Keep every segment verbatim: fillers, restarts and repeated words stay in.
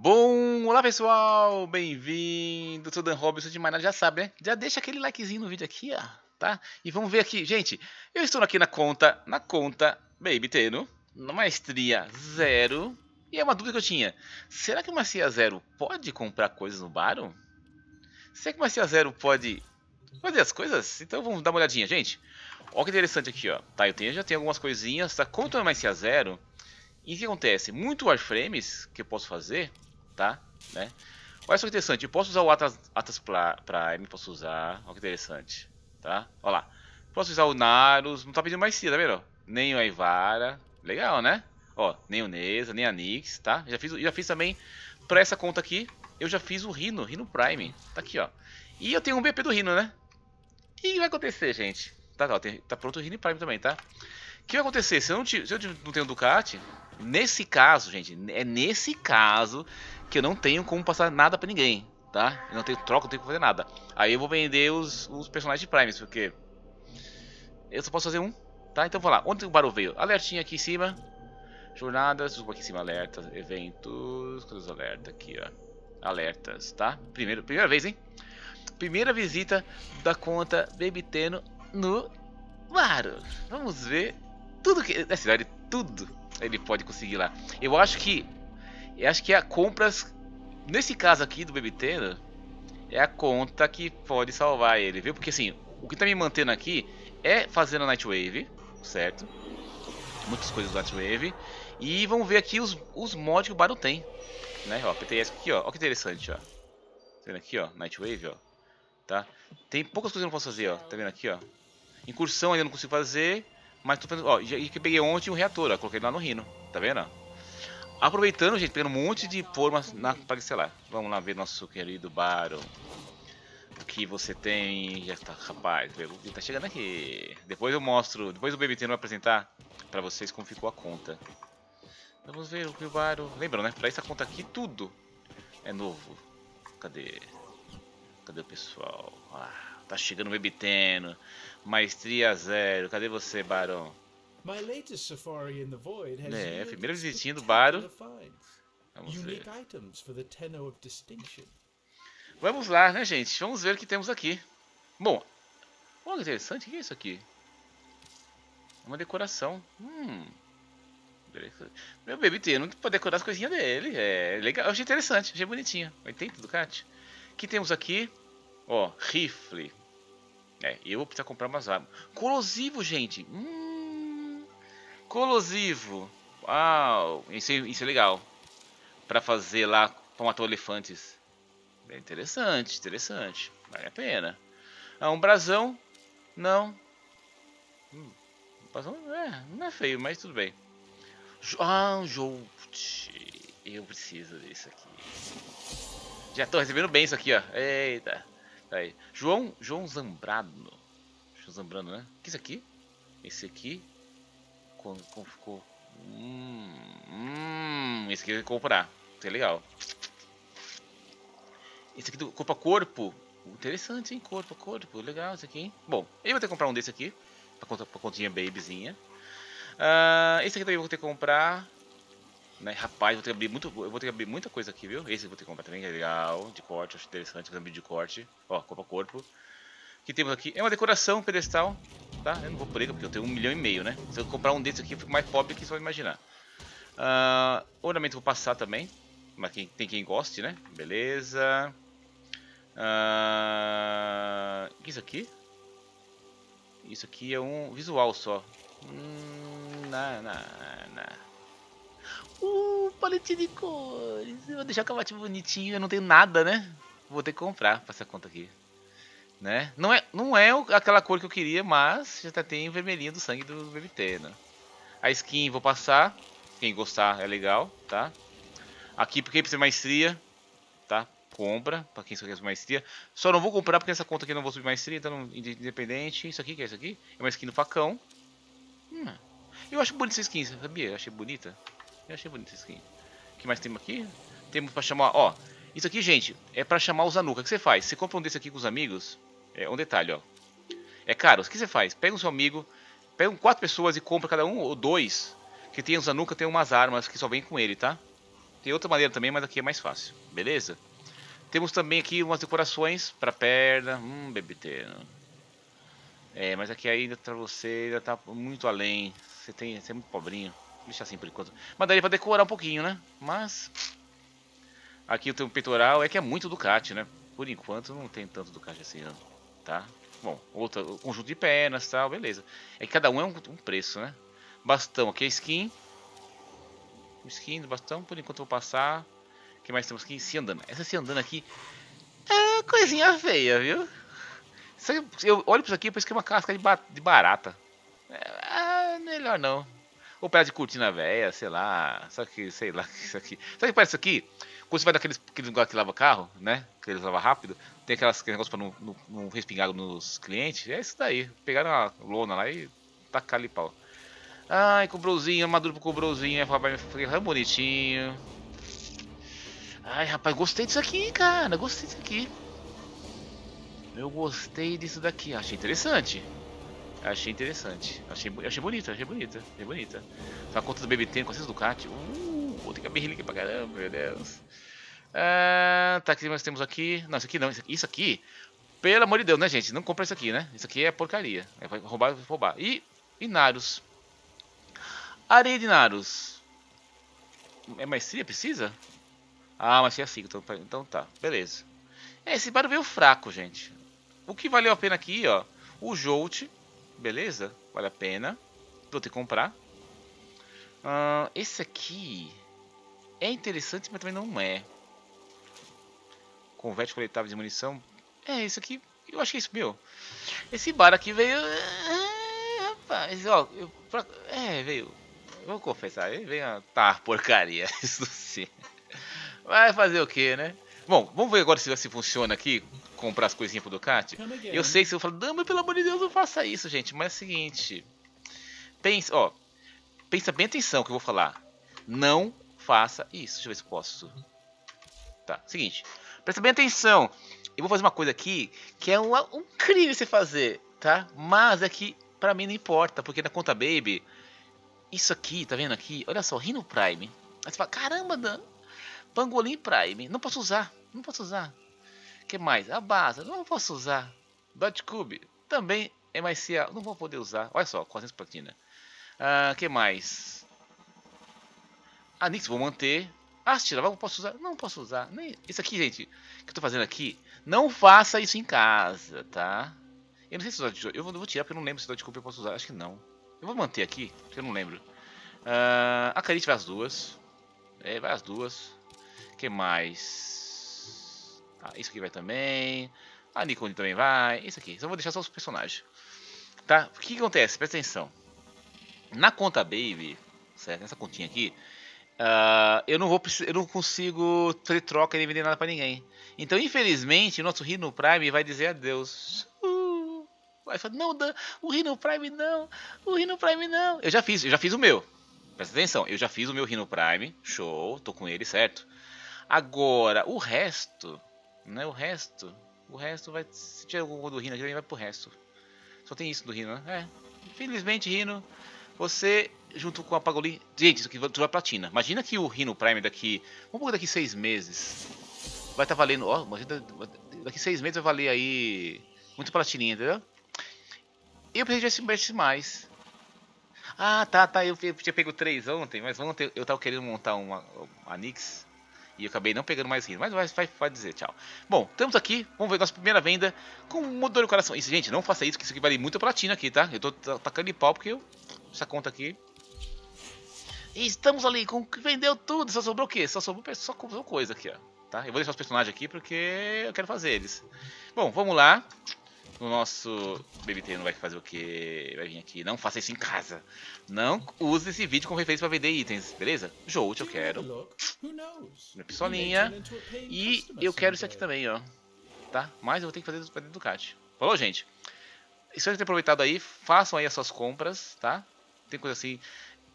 Bom, olá pessoal, bem-vindo, sou Dan Robson de Maná, já sabe, né? Já deixa aquele likezinho no vídeo aqui, ó, tá? E vamos ver aqui, gente, eu estou aqui na conta, na conta Baby Tenno, na Maestria Zero, e é uma dúvida que eu tinha, será que o Maestria Zero pode comprar coisas no Baro? Será que o Maestria Zero pode fazer as coisas? Então vamos dar uma olhadinha, gente. Olha que interessante aqui, ó, tá, eu tenho, já tenho algumas coisinhas, tá? Conta na Maestria Zero, e o que acontece? Muito Warframes que eu posso fazer... Tá, né? Olha só que interessante, eu posso usar o Atlas, Atlas Prime, posso usar, olha que interessante, tá? Olha lá, posso usar o Narus, não tá pedindo mais cida, tá vendo? Nem a Ivara, legal, né? Ó, nem o Neza, nem a Nyx, tá? Já fiz, já fiz também, pra essa conta aqui, eu já fiz o Rhino, Rhino Prime, tá aqui, ó. E eu tenho um B P do Rhino, né? E o que vai acontecer, gente? Tá, tá, tem, tá pronto o Rhino Prime também, tá? O que vai acontecer? Se eu não, te, se eu não tenho Ducati, nesse caso, gente, é nesse caso... que eu não tenho como passar nada pra ninguém, tá? Eu não tenho troca, não tenho como fazer nada. Aí eu vou vender os, os personagens de Primes, porque... eu só posso fazer um, tá? Então vamos lá. Onde o Baro veio? Alertinha aqui em cima. Jornadas, desculpa, aqui em cima, alertas, eventos... cadê os alertas aqui, ó? Alertas, tá? Primeiro, primeira vez, hein? Primeira visita da conta BBTeno no Baro. Vamos ver tudo que... é sério, tudo ele pode conseguir lá. Eu acho que... eu acho que é a compras, nesse caso aqui do BBTeno, é a conta que pode salvar ele, viu? Porque assim, o que tá me mantendo aqui é fazendo a Nightwave, certo? Muitas coisas do Nightwave. E vamos ver aqui os, os mods que o Baro tem, né? Ó, P T S aqui, ó, ó que interessante, ó. Tá vendo aqui, ó, Nightwave, ó. Tá? Tem poucas coisas que eu não posso fazer, ó. Tá vendo aqui, ó. Incursão ainda não consigo fazer, mas tô fazendo, ó, e que peguei ontem um reator, ó, coloquei lá no Rhino, tá vendo, ó? Aproveitando, gente, pegando um monte de formas na parcelar. Vamos lá ver nosso querido Baro. O que você tem? Já tá, rapaz, tá chegando aqui. Depois eu mostro, depois o BBTeno vai apresentar pra vocês como ficou a conta. Vamos ver o que o Baro... lembram, né? Pra essa conta aqui, tudo é novo. Cadê? Cadê o pessoal? Ah, tá chegando o BBTeno. Maestria Zero. Cadê você, Barão? É, a primeira visitinha do Baro. Vamos ver. Vamos lá, né, gente? Vamos ver o que temos aqui. Bom, olha que interessante, o que é isso aqui? Uma decoração. Hum. Meu BBTeno pode decorar as coisinhas dele. É legal. Eu achei interessante, achei bonitinho. oitenta Ducati. O que temos aqui? Ó, rifle. É, eu vou precisar comprar umas armas. Corrosivo, gente. Hum. Colosivo, uau, isso, isso é legal, pra fazer lá, pra matar elefantes, é interessante, interessante, vale a pena. Ah, um brasão, não, hum, um brasão é, não é feio, mas tudo bem. Ah, um Jolt, eu preciso disso aqui, já tô recebendo bem isso aqui, ó, eita, aí. João, João Zambrano, João Zambrano, né, o que é isso aqui? Esse aqui. Quando, como ficou. Hum, hum, esse aqui eu vou comprar. Isso é legal. Esse aqui do corpo a corpo. Interessante, hein? Corpo a corpo. Legal esse aqui, hein? Bom, eu vou ter que comprar um desse aqui. Pra, conta, pra continha babyzinha. Uh, esse aqui também eu vou ter que comprar. Né? Rapaz, eu vou ter que abrir muito, eu vou ter que abrir muita coisa aqui, viu? Esse eu vou ter que comprar também, que é legal. De corte, acho interessante. Também de corte. Ó, corpo a corpo. O que temos aqui? É uma decoração, um pedestal. Tá? Eu não vou por ele porque eu tenho um milhão e meio, né? Se eu comprar um desses aqui, eu fico mais pobre que só imaginar. Uh, ornamento vou passar também. Mas quem, tem quem goste, né? Beleza. Uh, o que é isso aqui? Isso aqui é um visual só. Hum, na, na, na. Uh, paletinha de cores. Eu vou deixar o cavatinho bonitinho. Eu não tenho nada, né? Vou ter que comprar pra essa conta aqui. Né? Não, é, não é aquela cor que eu queria, mas já tá, tem vermelhinho do sangue do BBTeno. A skin vou passar, quem gostar é legal, tá? Aqui porque precisa de maestria, tá? Compra, pra quem só quer maestria. Só não vou comprar porque nessa conta aqui eu não vou subir maestria, então não, independente. Isso aqui, que é isso aqui? É uma skin do facão. Hum. Eu acho bonita essa skin, sabia? Eu achei bonita. Eu achei bonita essa skin. O que mais temos aqui? Temos pra chamar, ó. Isso aqui, gente, é pra chamar o Zanuka. O que você faz? Você compra um desse aqui com os amigos... é um detalhe, ó. É caro. O que você faz? Pega um seu amigo, pega quatro pessoas e compra cada um ou dois. Que tem o Zanuka, tem umas armas que só vem com ele, tá? Tem outra maneira também, mas aqui é mais fácil, beleza? Temos também aqui umas decorações para perna, hum, BBTeno. É, mas aqui ainda para você ainda tá muito além, você tem, você é muito pobrinho. Deixa assim por enquanto. Mas daria para decorar um pouquinho, né? Mas aqui eu tenho um peitoral, é que é muito Ducati, né? Por enquanto não tem tanto Ducati assim, não, tá? Bom, outro conjunto de pernas, tal, beleza. É que cada um é um, um preço, né? Bastão, aqui é skin. Skin do bastão, por enquanto eu vou passar. O que mais temos aqui? Se andando. Essa se andando aqui é uma coisinha feia, viu? Eu olho pra isso aqui, parece que é uma casca de, ba de barata. É, melhor não. Ou pedaço de cortina velha, sei lá. Só que, sei lá, isso aqui. Sabe o que parece isso aqui? Quando você vai naqueles lugares que lava carro, né? Que eles lavam rápido, tem aquelas negócios pra não, não, não respingar nos clientes. É isso daí. Pegaram a lona lá e tacaram ali pau. Ai, cobrãozinho, armadura pro cobrãozinho, rapaz, é bonitinho. Ai, rapaz, gostei disso aqui, cara, gostei disso aqui. Eu gostei disso daqui, achei interessante. Achei interessante, achei, achei bonita, achei bonita, achei bonita. Tá a conta do B B T com essas Ducati. Uh, vou ter que abrir ele aqui pra caramba, meu Deus. Ah, tá, aqui nós temos aqui, não, isso aqui não, isso aqui, isso aqui, pelo amor de Deus, né, gente, não compra isso aqui, né. Isso aqui é porcaria, é roubar, roubar. E, e Narus. Areia de Narus. É maestria? Precisa? Ah, maestria cinco, então, então tá, beleza. É, esse Baro veio fraco, gente. O que valeu a pena aqui, ó. O Jolt, beleza? Vale a pena. Vou ter que comprar. Ah, esse aqui é interessante, mas também não é. Converte coletável de munição. É, isso aqui, eu acho que é isso, meu. Esse Baro aqui veio... Ah, rapaz, ó. Eu... É, veio... Vou confessar, vem a... Tá, porcaria, isso sim. Vai fazer o que, né? Bom, vamos ver agora se, se funciona aqui, comprar as coisinhas pro Ducati. Eu sei que se eu falar, não, mas pelo amor de Deus, não faça isso, gente. Mas é o seguinte, pensa, ó, pensa bem atenção que eu vou falar. Não faça isso. Deixa eu ver se eu posso. Tá, seguinte, presta bem atenção. Eu vou fazer uma coisa aqui que é um, um crime você fazer, tá? Mas é que pra mim não importa, porque na conta Baby... Isso aqui, tá vendo aqui? Olha só, Rhino Prime. Aí você fala, caramba, Dan. Pangolin Prime. Não posso usar. Não posso usar. O que mais? A base. Não posso usar. Dot Cube. Também é mais se a... Não vou poder usar. Olha só, quatrocentos platina. O que mais? A Nyx, vou manter. Ah, tira, não posso usar. Não posso usar. Nem... Isso aqui, gente, que eu tô fazendo aqui. Não faça isso em casa, tá? Eu não sei se eu vou, eu vou tirar porque eu não lembro se Dot Cube eu posso usar. Acho que não. Eu vou manter aqui, porque eu não lembro. Uh, a Carite vai as duas. É, vai as duas. O que mais? Ah, isso aqui vai também. A Nikon também vai. Isso aqui. Só vou deixar só os personagens. Tá? O que, que acontece? Presta atenção. Na conta Baby, certo? Nessa continha aqui, uh, eu não vou, eu não consigo ter troca e nem vender nada pra ninguém. Então, infelizmente, o nosso Rhino Prime vai dizer adeus. Aí fala, não, Dan, o Rhino Prime não, o Rhino Prime não. Eu já fiz, eu já fiz o meu. Presta atenção, eu já fiz o meu Rhino Prime, show, tô com ele, certo? Agora, o resto, né, o resto, o resto vai, se tiver algum do Rhino aqui, vai pro resto. Só tem isso do Rhino, né? É, infelizmente, Rhino, você, junto com a Pangolin, gente, isso aqui vai durar platina. Imagina que o Rhino Prime daqui, um pouco daqui seis meses, vai estar tá valendo, ó, imagina, daqui seis meses vai valer aí muito platininha, entendeu? Eu preciso investir mais. Ah, tá, tá. Eu tinha pego três ontem, mas ontem eu tava querendo montar uma, uma Nyx e eu acabei não pegando mais Rhino. Mas vai, vai, vai dizer tchau. Bom, estamos aqui. Vamos ver nossa primeira venda com um motor do coração. Isso, gente, não faça isso, que isso aqui vale muito platina aqui, tá? Eu tô tacando de pau porque eu... essa conta aqui. E estamos ali com... Vendeu tudo. Só sobrou o quê? Só sobrou só coisa aqui, ó. Tá? Eu vou deixar os personagens aqui porque eu quero fazer eles. Bom, vamos lá. O nosso BBTeno vai fazer o que? Vai vir aqui. Não faça isso em casa. Não use esse vídeo como referência para vender itens, beleza? Jolt, eu quero. Minha pistolinha. E eu quero isso aqui também, ó. Tá? Mas eu vou ter que fazer isso para dentro do Ducati. Falou, gente? Espero que tenham aproveitado aí. Façam aí as suas compras, tá? Tem coisa assim.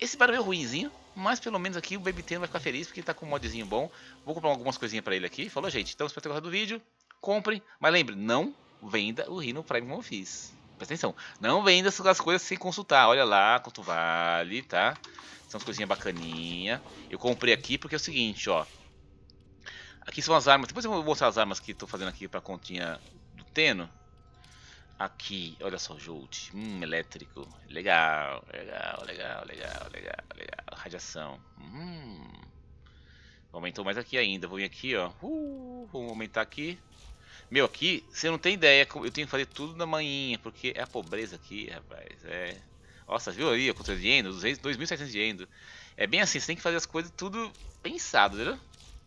Esse barulho é ruimzinho, mas pelo menos aqui o BBTeno vai ficar feliz porque ele tá com um modzinho bom. Vou comprar algumas coisinhas para ele aqui. Falou, gente? Então, espero que tenham gostado do vídeo. Comprem. Mas lembre, não... Venda o Rhino Prime como eu fiz. presta atenção. Não venda as coisas sem consultar. Olha lá quanto vale, tá? São as coisinhas bacaninhas. Eu comprei aqui porque é o seguinte, ó. Aqui são as armas. Depois eu vou mostrar as armas que estou fazendo aqui para a continha do Tenno. Aqui, olha só, Jolt. Hum, elétrico. Legal, legal, legal, legal, legal, legal. Radiação. Hum. Aumentou mais aqui ainda. Vou vir aqui, ó. Uh, vou aumentar aqui. Meu, aqui, você não tem ideia. Eu tenho que fazer tudo na manhinha, porque é a pobreza aqui, rapaz. É. Nossa, viu ali o controle de endo? dois mil e setecentos de endo. É bem assim, você tem que fazer as coisas tudo pensado, entendeu?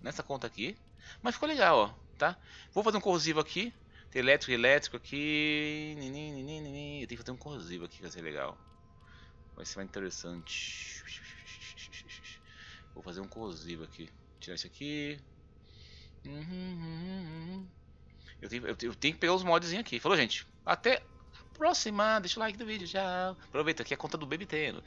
Nessa conta aqui. Mas ficou legal, ó, tá? Vou fazer um corrosivo aqui. Tem elétrico, elétrico aqui. Eu tenho que fazer um corrosivo aqui, que vai ser legal. Vai ser mais interessante. Vou fazer um corrosivo aqui. Tirar isso aqui. Eu tenho, eu tenho que pegar os modzinhos aqui. Falou, gente? Até a próxima. Deixa o like do vídeo, tchau. Aproveita aqui a conta do BBTeno.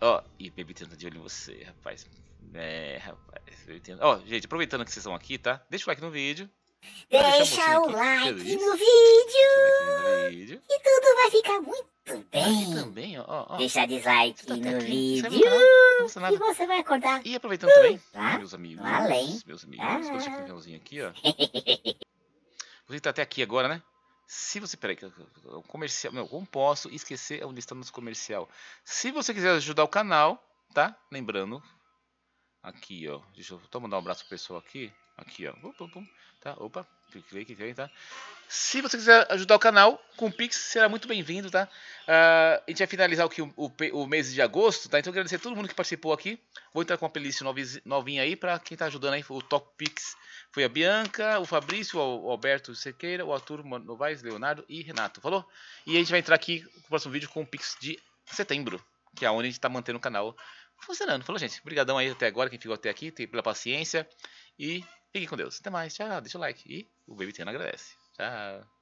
Ó, e BBTeno tá de olho em você, rapaz. É, rapaz. BBTeno. Ó, gente, aproveitando que vocês estão aqui, tá? Deixa o like no vídeo. Deixa o like no vídeo. no vídeo. E tudo vai ficar muito bem. Aqui também, ó, ó. Deixa dislike tá no vídeo. Você vai e você vai acordar. E aproveitando uh, também, lá, meus amigos. Além. Meus amigos. Ah. Vou deixar um canalzinho aqui, ó. Você que tá até aqui agora, né? Se você... Peraí, o comercial... Não, não posso esquecer onde está o nosso comercial. Se você quiser ajudar o canal, tá? Lembrando. Aqui, ó. Deixa eu só mandar um abraço pro pessoal aqui. Aqui, ó. Tá? Opa. Clique, clique, tá? Se você quiser ajudar o canal, com o Pix, será muito bem-vindo, tá? Uh, a gente vai finalizar aqui o, o, o mês de agosto, tá? Então, eu agradecer a todo mundo que participou aqui. Vou entrar com uma playlist novinha aí pra quem tá ajudando aí. O Top Pix foi a Bianca, o Fabrício, o Alberto Sequeira, o Arthur Novaes, Leonardo e Renato, falou? E a gente vai entrar aqui no próximo vídeo com o Pix de setembro, que é onde a gente tá mantendo o canal funcionando. Falou, gente? Obrigadão aí até agora, quem ficou até aqui, pela paciência. E fiquem com Deus. Até mais, tchau. Deixa o like. E o Baby Tenno agradece. Tchau.